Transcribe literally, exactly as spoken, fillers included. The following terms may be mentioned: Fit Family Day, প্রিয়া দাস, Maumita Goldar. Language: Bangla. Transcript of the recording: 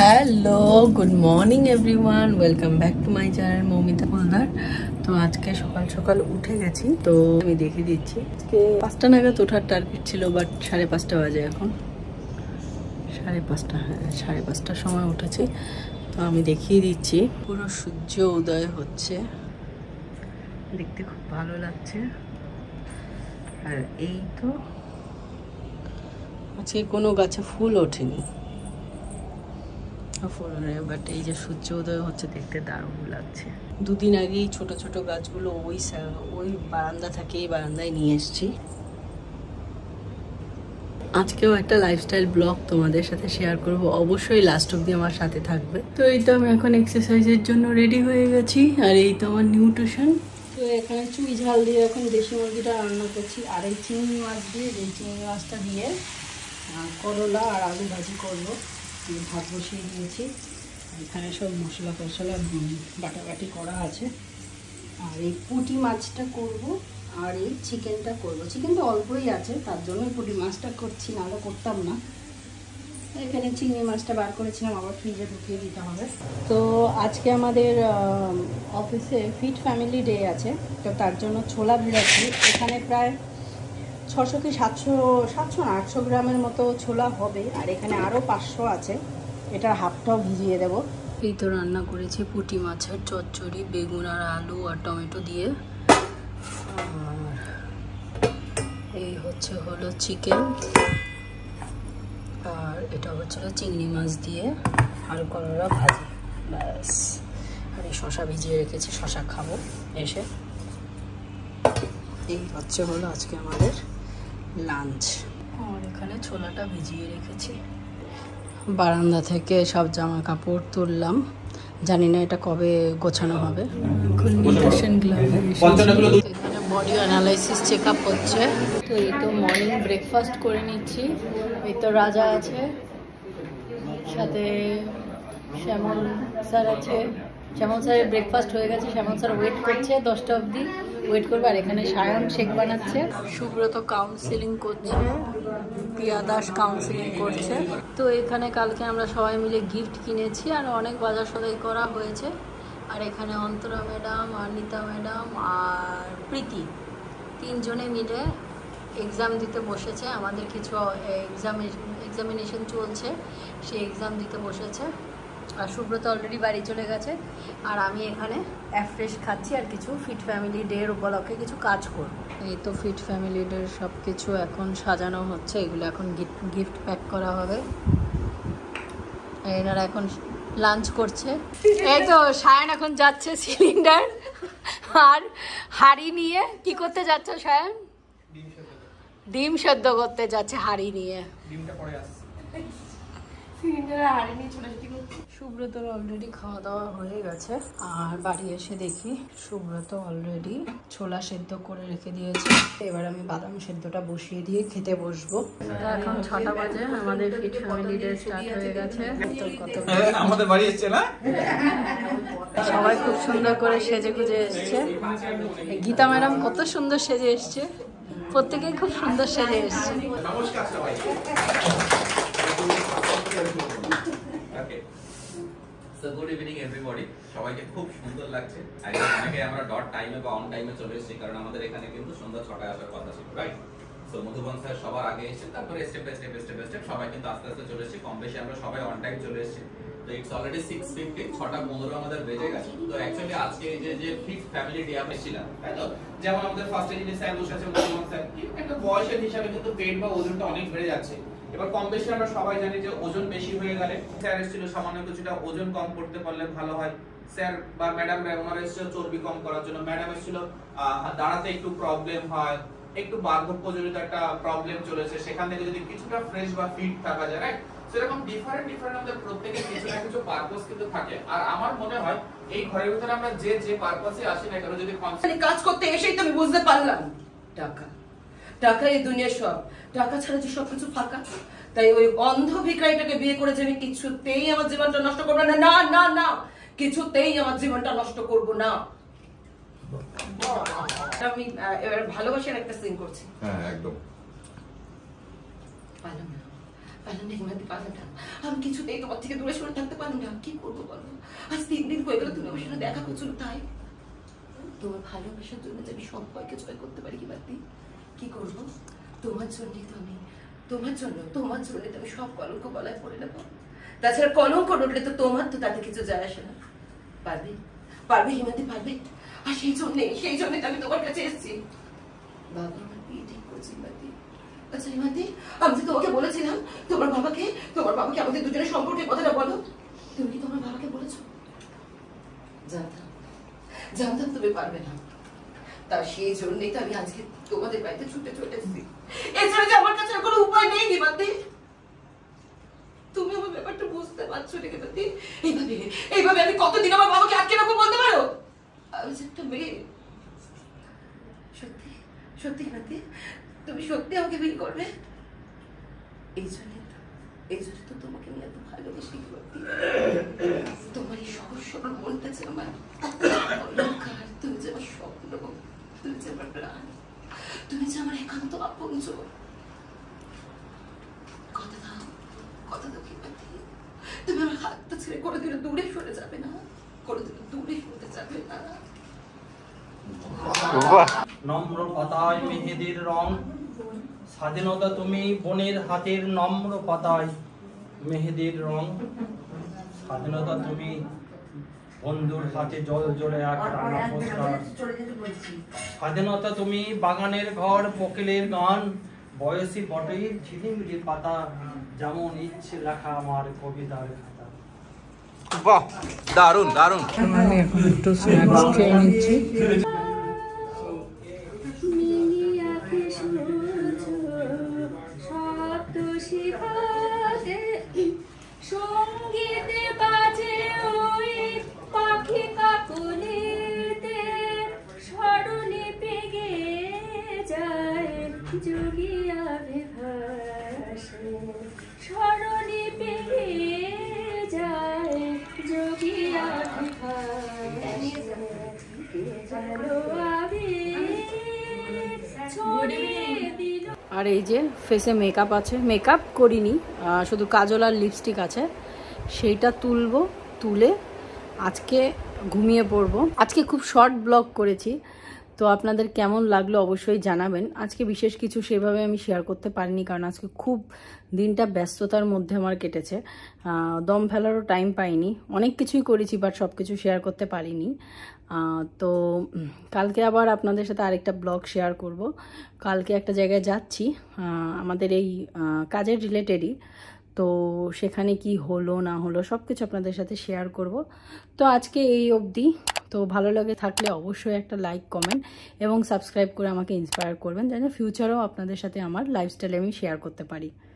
Hello, good morning everyone, welcome back to my channel Moumita Goldar. তো আজকে সকাল সকাল উঠে গেছি, তো আমি দেখে দিচ্ছি আজকে পাঁচটা নাগাদ ওঠার টার্গেট ছিল, বাট সাড়ে পাঁচটা বাজে এখন, সাড়ে পাঁচটা হ্যাঁ সাড়ে পাঁচটার সময় উঠেছি। তো আমি দেখিয়ে দিচ্ছি পুরো সূর্য উদয় হচ্ছে, দেখতে খুব ভালো লাগছে। আর এই তো আজকে কোনো গাছে ফুল ওঠেনি, ফুল নেই, বাট এই যে সূর্য উদয় হচ্ছে দেখতে দারুণ লাগছে। দুদিন আগেই ছোট ছোট গাছগুলো ওই ওই বারান্দা থেকে এই বারান্দায় নিয়ে এসছি। আজকেও একটা লাইফস্টাইল ব্লগ তোমাদের সাথে শেয়ার করব, অবশ্যই লাস্ট অবধি আমার সাথে থাকবে। তো এই তো আমি এখন এক্সারসাইজের জন্য রেডি হয়ে গেছি, আর এই তো আমার নিউট্রিশন। তো এখানে চুই ঝাল দিয়ে এখন দেশি মুরগিটা রান্না করছি, আর এই চিংড়ি মাছ দিয়ে, এই চিংড়ি মাছটা দিয়ে করলা আর আলু ভাজি করবো। ভাত বসিয়ে দিয়েছি, এখানে সব মশলা ফসলা বাটাবাটি করা আছে। আর এই পুঁটি মাছটা করব, আর এই চিকেনটা করব। চিকেনটা অল্পই আছে, তার জন্য পুঁটি মাছটা করছি, নাহলে করতাম না। এখানে চিংড়ি মাছটা বার করেছিলাম, আবার ফ্রিজে ঢুকিয়ে দিতে হবে। তো আজকে আমাদের অফিসে ফিট ফ্যামিলি ডে আছে, তো তার জন্য ছোলা ভেজাচ্ছি। এখানে প্রায় ছশো কি সাতশো সাতশো না আটশো গ্রামের মতো ছোলা হবে, আর এখানে আরও পাঁচশো আছে, এটার হাফটাও ভিজিয়ে দেব। এই তো রান্না করেছি পুঁটি মাছের চচ্চড়ি, বেগুন আর আলু আর টমেটো দিয়ে। আর এই হচ্ছে হলো চিকেন, আর এটা হচ্ছিল চিংড়ি মাছ দিয়ে আর করলা ভাজি। ব্যাস, আর এই শশা ভিজিয়ে রেখেছি, শশা খাবো এসে। এই হচ্ছে হলো আজকে আমাদের লাঞ্চ। আর এখানে ছোলাটা ভিজিয়ে রেখেছি। বারান্দা থেকে সব জামা কাপড় তুললাম, জানি না এটা কবে গোছানো হবে। এখানে বডি অ্যানালাইসিস চেক আপ হচ্ছে। তো এই তো মর্নিং ব্রেকফাস্ট করে নিচ্ছি। এই তো রাজা আছে, সাথে শ্যামল স্যার আছে। শ্যামল স্যারের ব্রেকফাস্ট হয়ে গেছে, শ্যামল স্যার ওয়েট করছে, দশটা অবধি ওয়েট করবে। আর এখানে সায়ন শেক বানাচ্ছে, সুব্রত কাউন্সিলিং করছে, প্রিয়া দাস কাউন্সিলিং করছে। তো এখানে কালকে আমরা সবাই মিলে গিফট কিনেছি, আর অনেক বাজার সদাই করা হয়েছে। আর এখানে অন্তরা ম্যাডাম আর নিতা ম্যাডাম আর প্রীতি তিনজনে মিলে এক্সাম দিতে বসেছে। আমাদের কিছু এক্সামে এক্সামিনেশন চলছে, সে এক্সাম দিতে বসেছে। আর সুব্রত অলরেডি বাড়ি চলে গেছে, আর আমি এখানে অ্যাফ্রেশ খাচ্ছি, আর কিছু ফিট ফ্যামিলি ডের উপলক্ষে কিছু কাজ করব। এই তো ফিট ফ্যামিলি ডের সব কিছু এখন সাজানো হচ্ছে, এগুলো এখন গিফট গিফট প্যাক করা হবে। এনারা এখন লাঞ্চ করছে। এই তো সায়ন এখন যাচ্ছে সিলিন্ডার আর হাঁড়ি নিয়ে। কি করতে যাচ্ছে সায়ন? ডিম সেদ্ধ করতে যাচ্ছে হাঁড়ি নিয়ে। ডিমটা পড়ে আসছে, সুব্রতর অলরেডি খাওয়া দাওয়া হয়ে গেছে। আর বাড়ি এসে দেখি সুব্রত অলরেডি ছোলা সেদ্ধ করে রেখে দিয়েছে। এবার আমি বাদাম সেদ্ধটা বসিয়ে দিয়ে খেতে বসবো। এখন ছটা বাজে, আমাদের ফিট ফ্যামিলি ডে স্টার্ট হয়ে গেছে। আমাদের বাড়ি এসেছে না, সবাই খুব সুন্দর করে সেজে গুজে এসছে। গীতা ম্যাডাম কত সুন্দর সেজে এসছে, প্রত্যেকেই খুব সুন্দর সেজে এসছে। Okay. So good evening everybody. সবাইকে খুব সুন্দর লাগছে। আর অনেকে আমরা ডট টাইমে বা অন টাইমে চলে এসেছি, কারণ আমাদের এখানে কিন্তু সন্ধ্যা ছটায় আসার কথা ছিল, রাইট? সো মধুবন স্যার সবার আগে এসেছেন, তারপরে step by step step by step সবাই কিন্তু আস্তে আস্তে চলে এসেছি। কম বেশি আমরা সবাই অন টাইম চলে এসেছি। তো ইটস অলরেডি সিক্স ফিফটিন, ছটা পনেরো আমাদের বেজে গেছে। তো অ্যাকচুয়ালি আজকে যে যে ফিট ফ্যামিলি ডে আমরা ছিলাম, তাই তো? যেমন আমাদের ফার্স্ট এজে স্যার বসে আছে মধুবন স্যার, একটা বয়সের হিসাবে কিন্তু পেট বা ওজনটা অনেক বেড়ে যাচ্ছে। এবার কম বেশি আমরা সবাই জানি যে ওজন বেশি হয়ে গেলে স্যার এসেছিল সামান্য কিছুটা ওজন কম করতে পারলে ভালো হয়। স্যার বা ম্যাডাম ওনারা এসেছিল চর্বি কম করার জন্য, ম্যাডাম এসেছিল দাঁড়াতে একটু প্রবলেম হয়, একটু বার্ধক্যজনিত একটা প্রবলেম চলেছে, সেখান থেকে যদি কিছুটা ফ্রেশ বা ফিট থাকা যায়, রাইট? সেরকম ডিফারেন্ট ডিফারেন্ট আমাদের প্রত্যেকের কিছু না কিছু পারপাস কিন্তু থাকে। আর আমার মনে হয় এই ঘরের ভিতরে আমরা যে যে পারপাসে আসি না কেন, যদি কাজ করতে এসেই তো আমি বুঝতে পারলাম টাকা টাকা এই দুনিয়া সব, টাকা ছাড়া যে সবকিছু ফাঁকা। তাই ওই অন্ধ ভিখারিটাকে বিয়ে করে যে আমি কিছুতেই আমার জীবনটা নষ্ট করবো না, না না না কিছুতেই আমার জীবনটা নষ্ট করবো না। আমি এবার ভালোবাসার একটা সিন করছি, হ্যাঁ একদম। পারলাম না, ঘুমাতে পারলাম না, আমি কিছুতেই তোমার থেকে দূরে সরে থাকতে পারলাম না। কি করবো বলো, আজ তিন দিন হয়ে গেল তুমি আমার সঙ্গে দেখা করছো। তাই তোমার ভালোবাসার জন্য যে আমি সব ভয়কে জয় করতে পারি, কি বাতি কি করবো তোমার জন্যে, তো আমি তোমার জন্য তোমার জন্য তো আমি সব কলঙ্ক গলায় পড়ে নেবো। তাছাড়া কলঙ্ক ডলে তো তোমার তো তাতে কিছু যায় আসে না। পারবে পারবে হিমাদি পারবে। আর সেই জন্যে সেই জন্যে আমি তোমার কাছে এসেছি। বাবা আমার বিয়ে ঠিক করছি হিমাদি। আচ্ছা হিমাদি, আমি যে তোমাকে বলেছিলাম তোমার বাবাকে তোমার বাবাকে আমাদের দুজনের সম্পর্কে কথাটা বলো, তুমি কি তোমার বাবাকে বলেছো? জানতাম জানতাম তুমি পারবে না, তা সেই জন্যই তো আমি আজকে তোমাদের বাড়িতে ছুটে চলে এসেছি। এছাড়া যে আমার কাছে কোনো উপায় নেই হিমাদি। তুমি আমার ব্যাপারটা বুঝতে পারছো না হিমাদি? এইভাবে এইভাবে আমি কতদিন আমার বাবাকে আটকে রাখবো বলতে পারো? আমি যে একটা মেয়ে। সত্যি সত্যি হিমাদি, তুমি সত্যি আমাকে বিয়ে করবে? এই জন্য এই জন্য তো তোমাকে আমি এত ভালোবেসে করতে। তোমার এই সহজ সরল মনটা যে আমার অলঙ্কার, তুমি যে আমার স্বপ্ন, তুমি যে আমার প্রাণ, তুমি যে আমার একান্ত আপনজন। কথা দাও, কথা দাও হিমাদি, তুমি আমার হাতটা ছেড়ে কোনোদিন দূরে সরে যাবে না, কোনোদিন দূরে সরতে যাবে না। নম্র পাতায় মেহেদির রং, স্বাধীনতা তুমি বনের হাতের। নম্র পাতায় মেহেদির রং, স্বাধীনতা তুমি বন্ধুর হাতে জল জলে এক রাঙা পোস্টার। স্বাধীনতা তুমি বাগানের ঘর, কোকিলের গান, বয়সী বটেই ঝিলিমিলি পাতা, যেমন ইচ্ছে লেখা আমার কবিতার। বাহ দারুণ দারুণ। আমি এখন একটু স্ন্যাক্স খেয়ে নিচ্ছি। আর এই যে ফেসে মেকআপ আছে, মেকআপ করিনি, শুধু কাজল আর লিপস্টিক আছে, সেইটা তুলবো, তুলে আজকে ঘুমিয়ে পড়বো। আজকে খুব শর্ট ব্লগ করেছি, তো আপনাদের কেমন লাগলো অবশ্যই জানাবেন। আজকে বিশেষ কিছু সেভাবে আমি শেয়ার করতে পারিনি, কারণ আজকে খুব দিনটা ব্যস্ততার মধ্যে আমার কেটেছে, দম ফেলারও টাইম পাইনি। অনেক কিছুই করেছি বাট সব কিছু শেয়ার করতে পারিনি। তো কালকে আবার আপনাদের সাথে আরেকটা ব্লগ শেয়ার করব। কালকে একটা জায়গায় যাচ্ছি আমাদের এই কাজের রিলেটেডই, তো সেখানে কি হলো না হলো সব কিছু আপনাদের সাথে শেয়ার করব। তো আজকে এই অবধি। তো ভালো লাগে থাকলে অবশ্যই একটা লাইক, কমেন্ট এবং সাবস্ক্রাইব করে আমাকে ইন্সপায়ার করবেন, যেন ফিউচারেও আপনাদের সাথে আমার লাইফস্টাইল আমি শেয়ার করতে পারি।